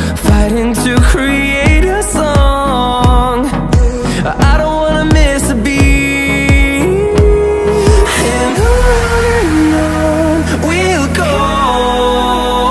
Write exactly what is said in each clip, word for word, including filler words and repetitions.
Through the highways,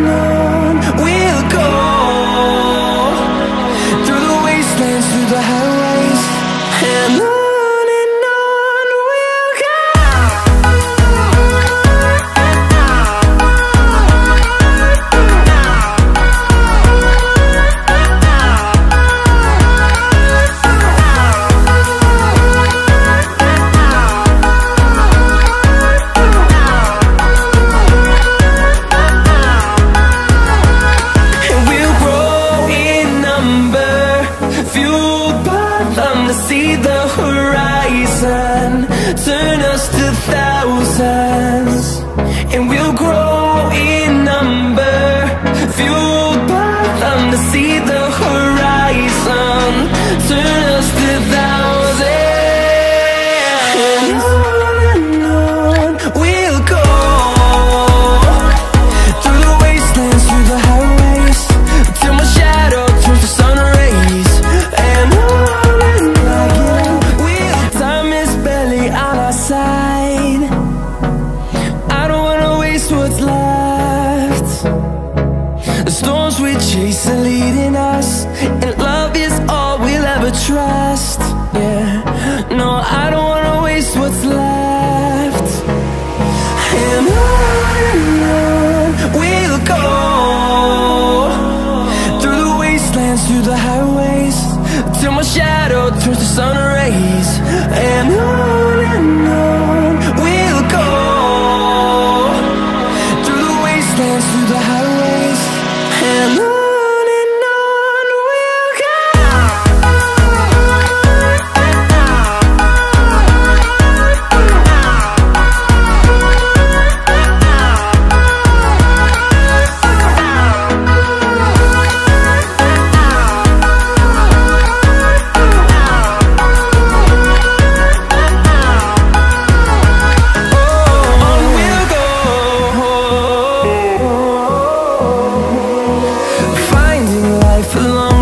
on we'll go, through the wastelands, through the highways, and on. See the horizon, turn us to thousands, and we'll grow in number, fueled by them to see the horizon, turn us to thousands. And on and on we'll go, through the wastelands, through the highways, till my shadow turns to sun rays. And on I don't wanna waste what's left. The storms we chase are leading us, and love is all we'll ever trust. Yeah, no, I don't wanna waste what's left. And on and on we'll go, through the wastelands, through the highways, till my shadow turns to sun rays. And on and on alone.